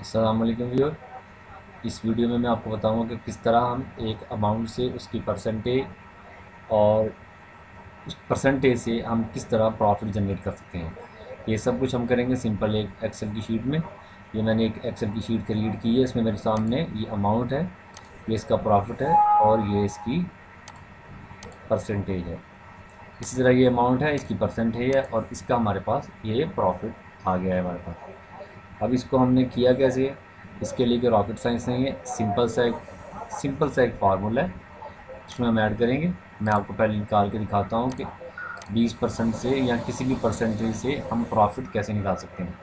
अस्सलामुअलैकुम व्यूअर, इस वीडियो में मैं आपको बताऊंगा कि किस तरह हम एक अमाउंट से उसकी परसेंटेज और उस परसेंटेज से हम किस तरह प्रॉफिट जनरेट कर सकते हैं। ये सब कुछ हम करेंगे सिंपल एक एक्सेल की शीट में। ये मैंने एक एक्सेल की शीट क्रिएट की है, इसमें मेरे सामने ये अमाउंट है, ये इसका प्रॉफिट है और ये इसकी परसेंटेज है। इसी तरह ये अमाउंट है, इसकी परसेंटेज है और इसका हमारे पास ये प्रॉफिट आ गया है हमारे पास। अब इसको हमने किया कैसे, इसके लिए कोई रॉकेट साइंस नहीं है, सिंपल सा एक फार्मूला है, इसमें हम ऐड करेंगे। मैं आपको पहले निकाल के दिखाता हूँ कि 20% से या किसी भी परसेंटेज से हम प्रॉफिट कैसे निकाल सकते हैं।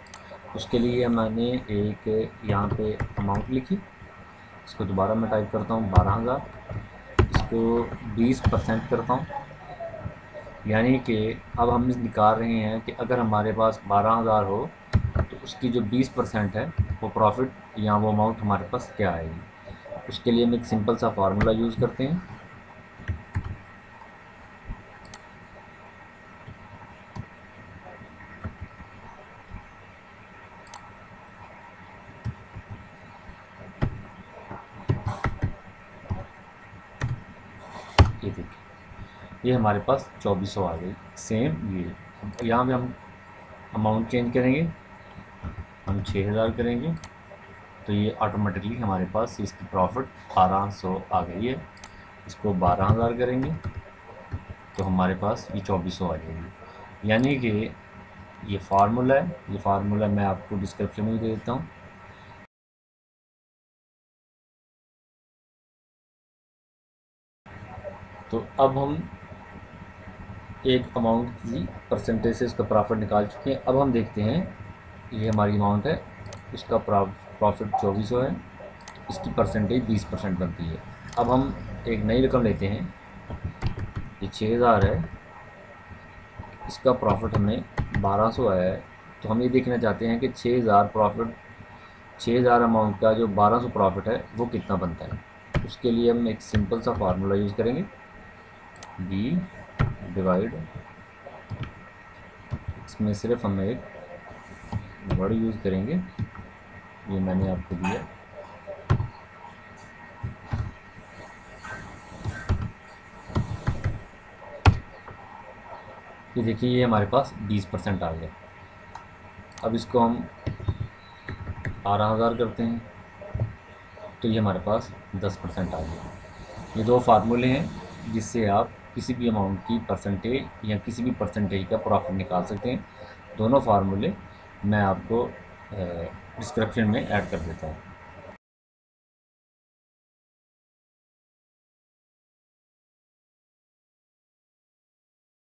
उसके लिए मैंने एक यहाँ पे अमाउंट लिखी, इसको दोबारा मैं टाइप करता हूँ 12,000, इसको 20% करता हूँ, यानी कि अब हम निकाल रहे हैं कि अगर हमारे पास 12,000 हो तो उसकी जो 20% है वो प्रॉफिट या वो अमाउंट हमारे पास क्या आएगी। उसके लिए हम एक सिंपल सा फार्मूला यूज़ करते हैं। ये देखिए, ये हमारे पास 2400 आ गई। सेम ये यहाँ पे हम अमाउंट चेंज करेंगे, हम 6000 करेंगे तो ये ऑटोमेटिकली हमारे पास इसकी प्रॉफिट 1200 आ गई है। इसको 12000 करेंगे तो हमारे पास ये 2400 आ जाएगी। यानी कि ये फार्मूला है, ये फार्मूला मैं आपको डिस्क्रिप्शन में दे देता हूँ। तो अब हम एक अमाउंट की परसेंटेज से उसका प्रॉफिट निकाल चुके हैं। अब हम देखते हैं, ये हमारी अमाउंट है, उसका प्रॉफिट 2400 है, इसकी परसेंटेज 20% बनती है। अब हम एक नई रकम लेते हैं, ये 6000 है, इसका प्रॉफिट हमें 1200 आया है, तो हम ये देखना चाहते हैं कि 6000 अमाउंट का जो 1200 प्रॉफिट है वो कितना बनता है। उसके लिए हम एक सिंपल सा फार्मूला यूज़ करेंगे, बी डिवाइड, इसमें सिर्फ हम एक वर्ड यूज़ करेंगे, ये मैंने आपको दिया, ये देखिए ये हमारे पास 20% आ गया। अब इसको हम 12000 करते हैं तो ये हमारे पास 10% आ गया। ये दो फार्मूले हैं जिससे आप किसी भी अमाउंट की परसेंटेज या किसी भी परसेंटेज का प्रॉफिट निकाल सकते हैं। दोनों फार्मूले मैं आपको डिस्क्रिप्शन में ऐड कर देता हूँ।